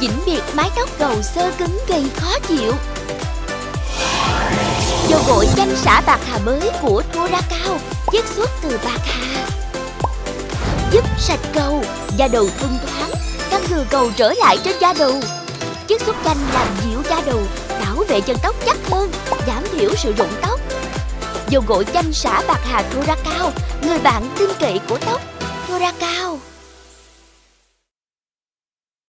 vĩnh biệt mái tóc cầu sơ cứng gây khó chịu. Dầu gội danh xả bạc hà mới của Thura Cao chiết xuất từ bạc hà, giúp sạch cầu, da đầu thông thoáng, ngăn ngừa cầu trở lại trên da đầu. Chiết xuất danh làm dịu da đầu, bảo vệ chân tóc chắc hơn, giảm thiểu sự rụng tóc. Dầu gội danh xả bạc hà Thura Cao, người bạn tin cậy của tóc Thura Cao.